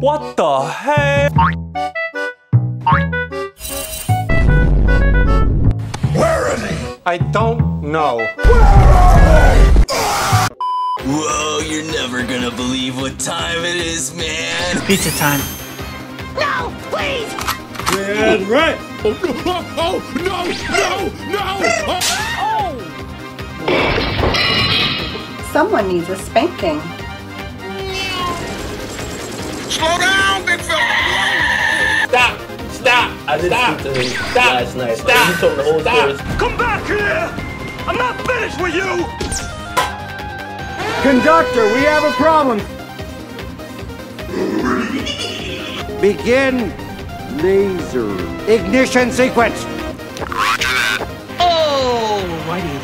What the heck? Where is he? I don't know. Where are they? Whoa, you're never gonna believe what time it is, man. Pizza time. No, please! Red, red! Oh, no, oh, no, no, no! Oh. Someone needs a spanking. Slow down, big fella! Stop! Stop! I didn't stop! Speak to him last night. Stop! He told the whole story. Come back here! I'm not finished with you! Conductor, we have a problem. Begin laser ignition sequence. Roger that. Oh, righty.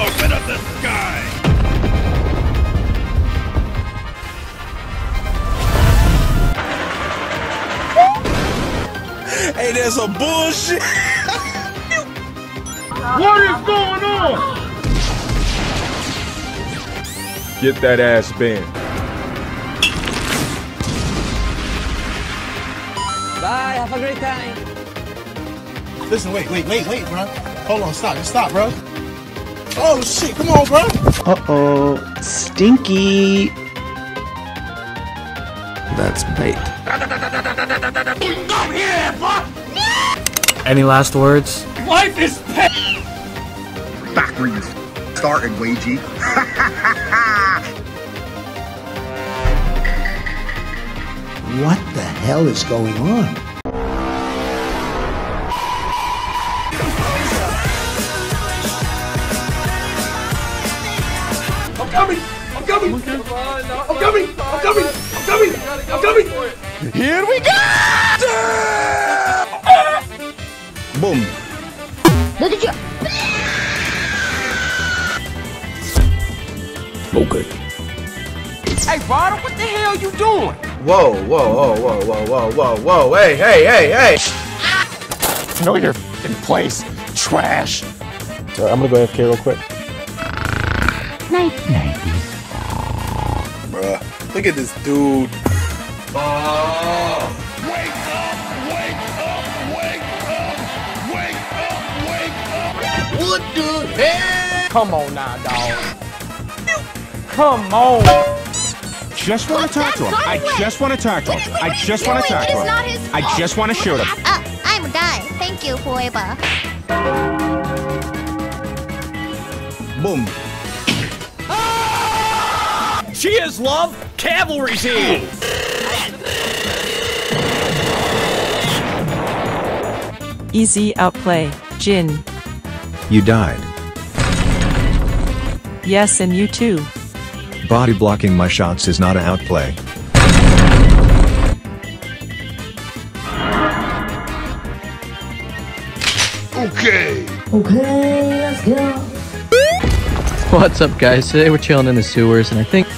Open up the sky. Hey, there's some bullshit. What is going on? Get that ass bent. Bye, have a great time. Listen, wait, bro. Hold on, stop, bro. Oh, shit, come on, bro. Uh-oh, stinky. That's bait. Come here, fuck! Any last words? Life is pain! Back where you started, Weiji. What the hell is going on? I'm coming! I'm coming! I'm coming! I'm coming! I'm coming! I'm coming! Here we go! Boom! Look at you! Okay. Hey, Ronald, what the hell you doing? Whoa, hey! Know your f***ing place, trash! Sorry, I'm gonna go AFK real quick. Night. Bruh, look at this dude. Oh. Wake up! What the hell? Come on now, dog. Come on! Just want to talk to him. I just want to talk to him. I just want to talk to him. I just want to shoot him. I'm done. Thank you, Hueba. Boom. Ah! She is love. Cavalry's here. Easy outplay, Jin. You died. Yes, and you too. Body blocking my shots is not an outplay. Okay, let's go. What's up, guys? Today we're chilling in the sewers, and I think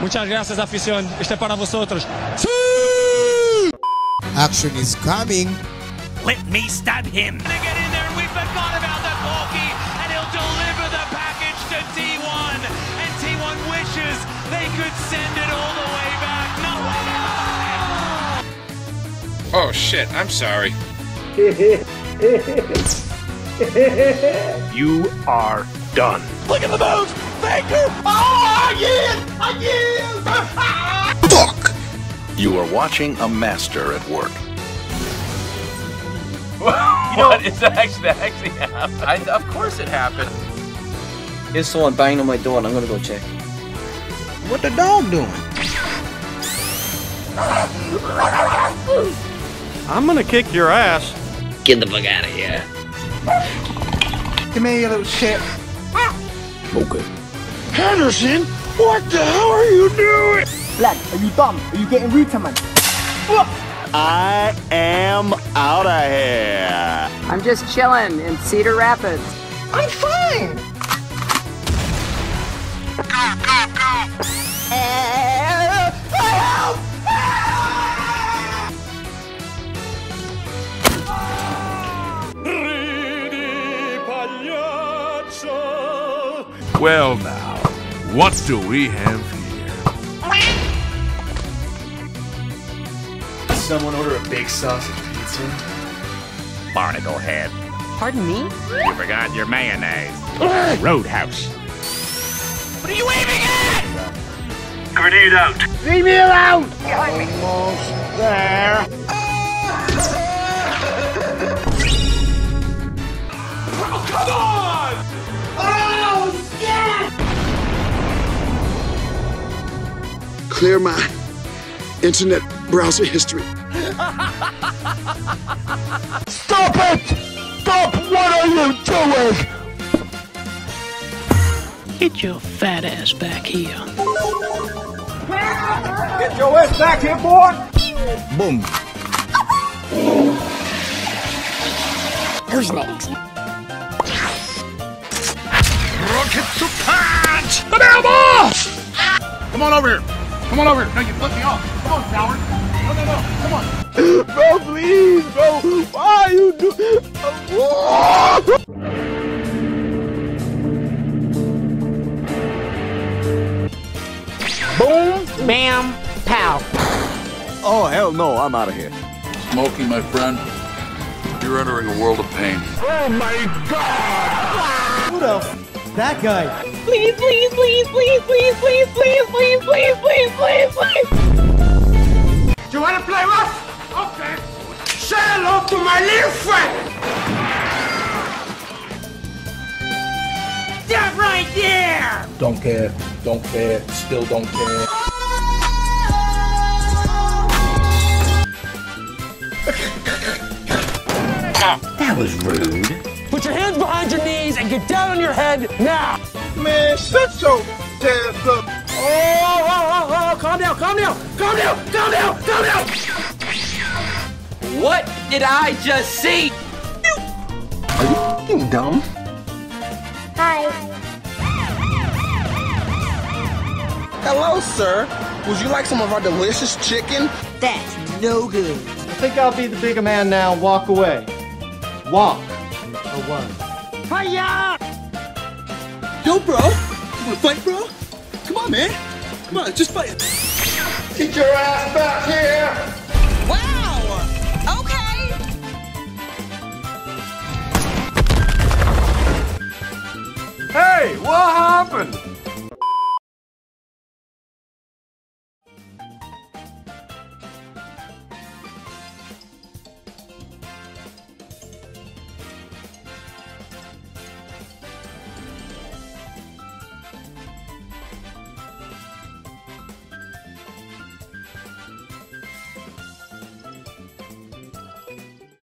Muchas gracias, afición. Este para vosotros. Action is coming. Let me stab him. Get in there. We forgot about that Corki, and he'll deliver the package to T1. And T1 wishes they could send it all the way back. No way! Oh shit! I'm sorry. You are done. Look at the moves. Thank you. Oh yeah! I yield. Fuck! You are watching a master at work. What? It's actually happened. Of course it happened. Here's someone banging on my door, and I'm gonna go check. What the dog doing? I'm gonna kick your ass. Get the fuck out of here. Give me a little shit. Okay. Henderson, what the hell are you doing? Black, are you dumb? Are you getting retarded? I am out of here. I'm just chilling in Cedar Rapids. I'm fine. Help! Well now, what do we have here? Someone order a big sausage pizza? Barnacle head. Pardon me? You forgot your mayonnaise. Roadhouse. What are you aiming at? Grenade out. Leave me alone! Behind me. Almost there. Oh, come on! Oh, yeah! Clear my internet browser history. Stop it! Stop! What are you doing? Get your fat ass back here. Get your ass back here, boy! Boom. Who's next? Rocket to punch! The barrel ball! Come on over here. Come on over here. No, you flipped me off. Come on, coward. No, no, no. Come on. Bro, please, bro. Why are you doing... Boom, bam, pow. Oh, hell no, I'm out of here. Smokey, my friend, you're entering a world of pain. Oh my god! Who the f? That guy. Please, please, please, please, please, please, please, please, please, please, please, please. Do you want to play rough? Okay. Say hello to my little friend! Stop right there! Don't care, still don't care. That was rude. Put your hands behind your knees and get down on your head now! Man, shut your ass up! Oh, calm down, calm down, calm down, calm down, calm down! What did I just see? Are you dumb? Hi. Hello, sir. Would you like some of our delicious chicken? That's no good. I think I'll be the bigger man now and walk away. Walk away. Hiya! Yo, bro. You wanna fight, bro? Come on, man. Come on, just fight. Get your ass back here!